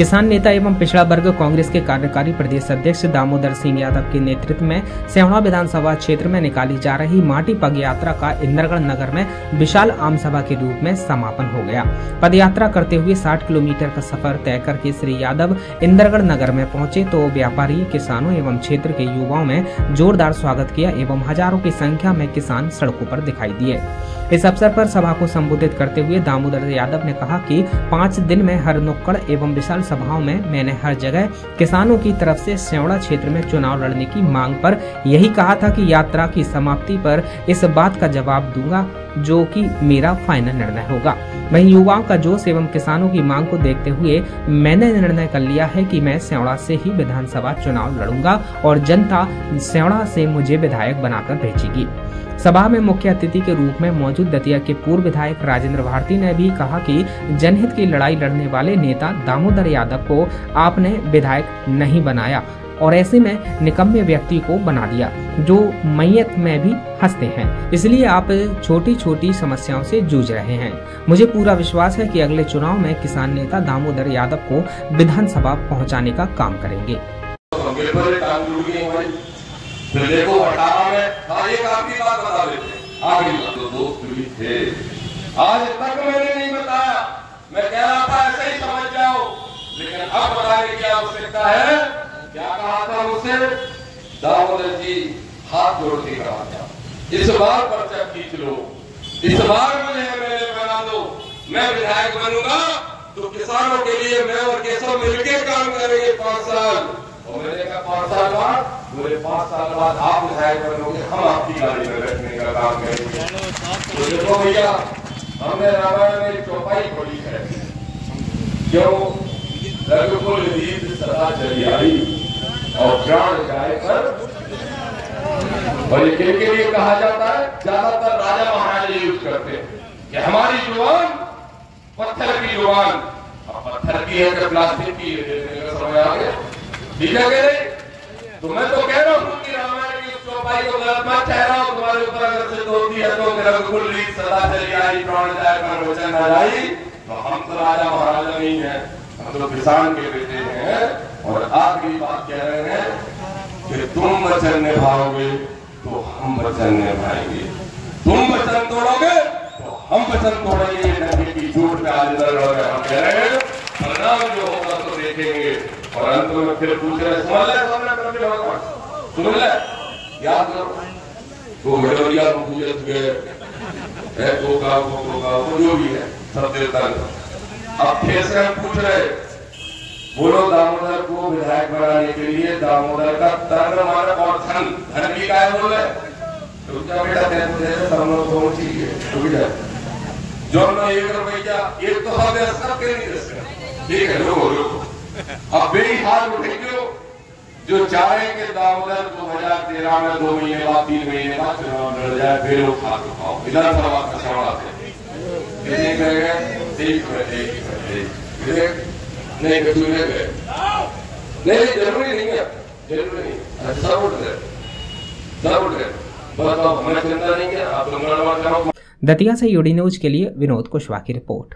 किसान नेता एवं पिछड़ा वर्ग कांग्रेस के कार्यकारी प्रदेश अध्यक्ष दामोदर सिंह यादव के नेतृत्व में सेवढ़ा विधानसभा क्षेत्र में निकाली जा रही माटी पग यात्रा का इंदरगढ़ नगर में विशाल आम सभा के रूप में समापन हो गया। पद यात्रा करते हुए 60 किलोमीटर का सफर तय करके श्री यादव इंदरगढ़ नगर में पहुंचे तो व्यापारी, किसानों एवं क्षेत्र के युवाओं में जोरदार स्वागत किया एवं हजारों की संख्या में किसान सड़कों पर दिखाई दिए। इस अवसर पर सभा को संबोधित करते हुए दामोदर यादव ने कहा कि 5 दिन में हर नुक्कड़ एवं विशाल सभाओं में मैंने हर जगह किसानों की तरफ से सेवढ़ा क्षेत्र में चुनाव लड़ने की मांग पर यही कहा था कि यात्रा की समाप्ति पर इस बात का जवाब दूंगा जो कि मेरा फाइनल निर्णय होगा। वहीं युवाओं का जोश एवं किसानों की मांग को देखते हुए मैंने निर्णय कर लिया है कि मैं सेवढ़ा से ही विधानसभा चुनाव लड़ूंगा और जनता सेवढ़ा से मुझे विधायक बनाकर भेजेगी। सभा में मुख्य अतिथि के रूप में मौजूद दतिया के पूर्व विधायक राजेंद्र भारती ने भी कहा कि जनहित की लड़ाई लड़ने वाले नेता दामोदर यादव को आपने विधायक नहीं बनाया और ऐसे में निकम्मे व्यक्ति को बना दिया जो मैयत में भी हंसते हैं, इसलिए आप छोटी छोटी समस्याओं से जूझ रहे हैं। मुझे पूरा विश्वास है कि अगले चुनाव में किसान नेता दामोदर यादव को विधानसभा पहुंचाने का काम करेंगे। क्या कहा था उसे दामोदर जी, हाथ जोड़ के कहा था इस बार पर्चा खींच लो, इस बार मुझे एमएलए बना दो, मैं विधायक बनूंगा तो किसानों के लिए मैं और केशव मिलकर काम करेंगे 5 साल। और मैंने कहा 5 साल बाद, बोले 5 साल बाद आप विधायक बनोगे, हम आपकी गाड़ी में बैठने का काम करेंगे। तो देखो भैया, हमने रामायण में चौपाई खोली है, क्यों सदा चली आई और प्राण जाए पर, और ये के लिए कहा जाता है, ज्यादातर राजा महाराजा यूज करते हैं कि हमारी जुबान पत्थर की जुबान, पत्थर की है कि प्लास्टिक की है, समझ आ गया? ठीक है कि नहीं? तो मैं तो कह रहा हूँ कि रामायण की चौपाई को गलत मत ठहराओ, तुम्हारे ऊपर अगर सिद्ध होती है तो रघुकुल लीग सदा चली आई, प्राण जाए पर वचन आ जाई। तो हम तो राजा महाराजा नहीं है, हम तो किसान के बेटे हैं। और आखिरी बात कह रहे हैं कि तुम वचन निभाओगे तो हम वचन निभाएंगे, तुम वचन तोड़ोगे तो हम वचन तोड़ेंगे। नदी की झूठ का हम कह रहे हैं, परिणाम जो होगा तो देखेंगे। और अंत में फिर पूछ रहे सुन ले, याद करो वो भैया पूजत गए, वो जो भी है सब देवता। अब फिर से हम पूछ रहे, बोलो दामोदर को विधायक बनाने के लिए दामोदर का तन मन और धन, धन भी क्या बोल रहे तो क्या बेटा है, जो ना 1 रुपया एक तो हम सब के नहीं, ठीक है लोगो। अब मेरी हाल उठेंगे जो चाहेंगे दामोदर 2013 में 2 महीने बाद 3 महीने बाद चुनाव लड़ जाए, फिर वो हाथ उठाओ विधानसभा का चौड़ा नहीं गए। नहीं जरूरी नहीं है, जरूरी नहीं है, सब उठ गए, सब उठ गए, बस अब हमें चिंता नहीं है। आप लोग दतिया से यूडी न्यूज़ के लिए विनोद कुशवाहा की रिपोर्ट।